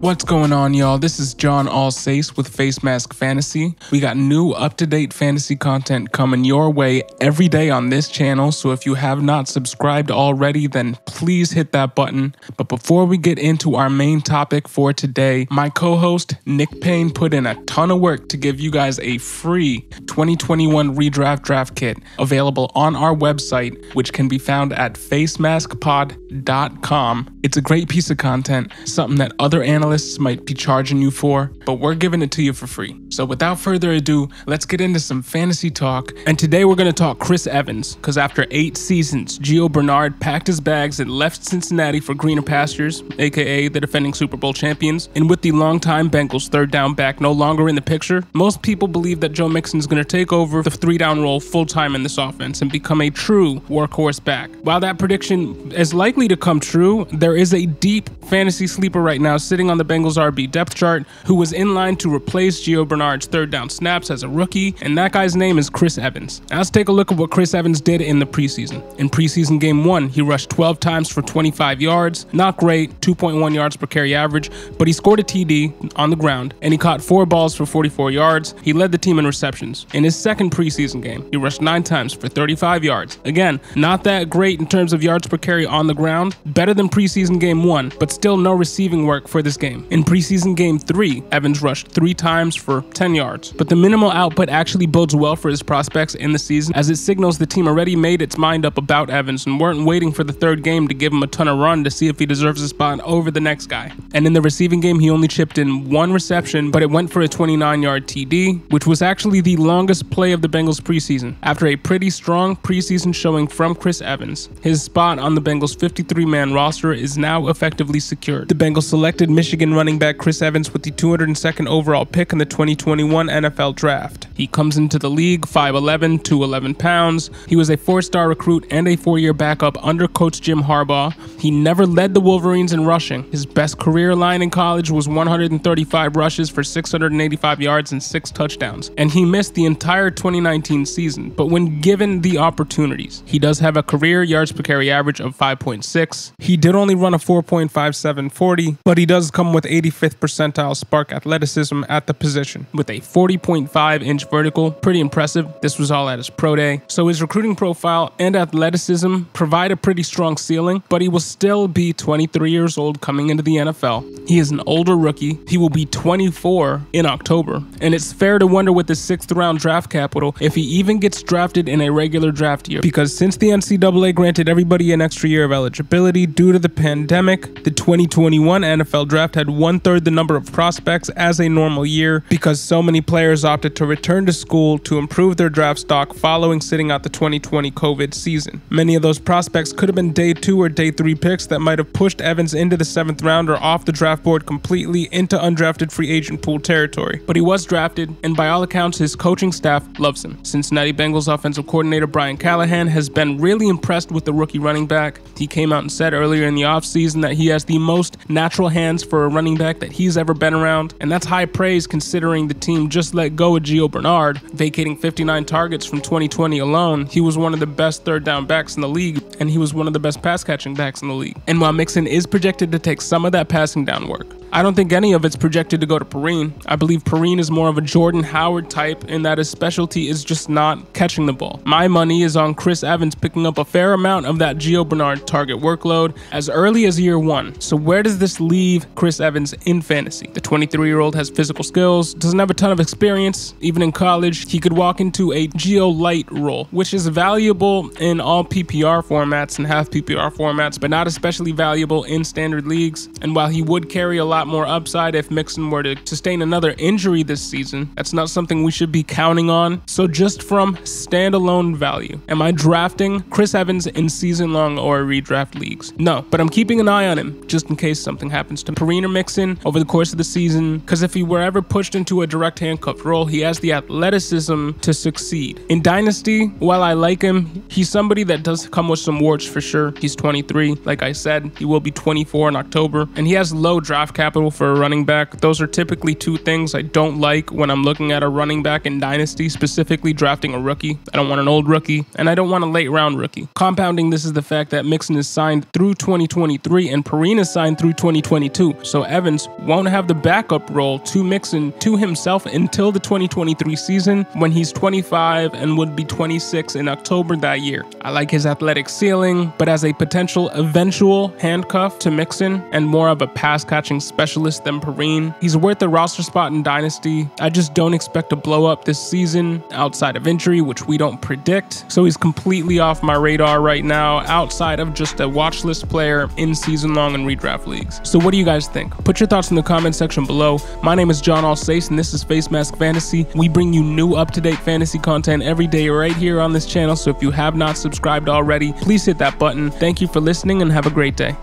What's going on, y'all? This is John Alsace with Face Mask Fantasy. We got new up-to-date fantasy content coming your way every day on this channel, so if you have not subscribed already, then please hit that button. But before we get into our main topic for today, my co-host Nick Payne put in a ton of work to give you guys a free 2021 redraft draft kit available on our website, which can be found at facemaskpod.com. It's a great piece of content, something that other analysts might be charging you for, but we're giving it to you for free. So without further ado, let's get into some fantasy talk. And today we're going to talk Chris Evans, because after 8 seasons, Gio Bernard packed his bags and left Cincinnati for greener pastures, aka the defending Super Bowl champions. And with the longtime Bengals third down back no longer in the picture, most people believe that Joe Mixon is going to take over the 3-down role full time in this offense and become a true workhorse back. While that prediction is likely to come true, there is a deep fantasy sleeper right now sitting on the Bengals RB depth chart who was in line to replace Gio Bernard's third down snaps as a rookie, and that guy's name is Chris Evans. Now let's take a look at what Chris Evans did in the preseason. In preseason game 1, he rushed 12 times for 25 yards, not great, 2.1 yards per carry average, but he scored a TD on the ground, and he caught 4 balls for 44 yards. He led the team in receptions. In his second preseason game, he rushed 9 times for 35 yards. Again, not that great in terms of yards per carry on the ground, better than preseason game 1, but still no receiving work for this game. In preseason game 3, Evans rushed 3 times for 10 yards, but the minimal output actually bodes well for his prospects in the season, as it signals the team already made its mind up about Evans and weren't waiting for the third game to give him a ton of run to see if he deserves a spot over the next guy. And in the receiving game, he only chipped in 1 reception, but it went for a 29-yard TD, which was actually the longest play of the Bengals preseason, after a pretty strong preseason showing from Chris Evans. His spot on the Bengals 53-man roster is now effectively secured. The Bengals selected Michigan running back Chris Evans with the 202nd overall pick in the 2021 NFL Draft. He comes into the league 5'11", 211 pounds. He was a 4-star recruit and a 4-year backup under coach Jim Harbaugh. He never led the Wolverines in rushing. His best career line in college was 135 rushes for 685 yards and 6 touchdowns, and he missed the entire 2019 season. But when given the opportunities, he does have a career yards per carry average of 5.6. He did only run a 4.5740, but he does come with 85th percentile spark athleticism at the position with a 40.5-inch vertical. Pretty impressive. This was all at his pro day. So his recruiting profile and athleticism provide a pretty strong ceiling, but he will still be 23 years old coming into the NFL. He is an older rookie. He will be 24 in October, and it's fair to wonder with his 6th-round draft capital if he even gets drafted in a regular draft year, because since the NCAA granted everybody an extra year of eligibility due to the pandemic, the 2021 NFL draft had 1/3 the number of prospects as a normal year, because so many players opted to return to school to improve their draft stock following sitting out the 2020 COVID season. Many of those prospects could have been day 2 or day 3 picks that might have pushed Evans into the 7th round or off the draft board completely into undrafted free agent pool territory. But he was drafted, and by all accounts, his coaching staff loves him. Cincinnati Bengals offensive coordinator Brian Callahan has been really impressed with the rookie running back. He came out and said earlier in the offseason that he has the most natural hands for a running back that he's ever been around, and that's high praise considering the team just let go of Gio Bernard, vacating 59 targets from 2020 alone. He was one of the best third down backs in the league, and he was one of the best pass catching backs in the league. And while Mixon is projected to take some of that passing down work, I don't think any of it's projected to go to Perina. I believe Perina is more of a Jordan Howard type in that his specialty is just not catching the ball. My money is on Chris Evans picking up a fair amount of that Gio Bernard target workload as early as year 1. So where does this leave Chris Evans in fantasy? The 23-year-old has physical skills, doesn't have a ton of experience. Even in college, he could walk into a Geo Light role, which is valuable in all PPR formats and half PPR formats, but not especially valuable in standard leagues. And while he would carry a lot more upside if Mixon were to sustain another injury this season, that's not something we should be counting on. So just from standalone value, am I drafting Chris Evans in season-long or redraft leagues? No, but I'm keeping an eye on him just in case something happens to Perina or Mixon over the course of the season, because if he were ever pushed into a direct handcuffed role, he has the athleticism to succeed. In Dynasty, while I like him, he's somebody that does come with some warts for sure. He's 23, like I said. He will be 24 in October, and he has low draft capital capital for a running back. Those are typically two things I don't like when I'm looking at a running back in Dynasty, specifically drafting a rookie. I don't want an old rookie, and I don't want a late-round rookie. Compounding this is the fact that Mixon is signed through 2023 and Perina signed through 2022, so Evans won't have the backup role to Mixon to himself until the 2023 season when he's 25 and would be 26 in October that year. I like his athletic ceiling, but as a potential eventual handcuff to Mixon and more of a pass-catching specialist than Perine, he's worth a roster spot in Dynasty. I just don't expect a blow-up this season outside of injury, which we don't predict, so he's completely off my radar right now outside of just a watch list player in season-long and redraft leagues. So what do you guys think? Put your thoughts in the comment section below. My name is John Alsace, and this is Face Mask Fantasy. We bring you new up-to-date fantasy content every day right here on this channel, so if you have not subscribed already, please hit that button. Thank you for listening and have a great day.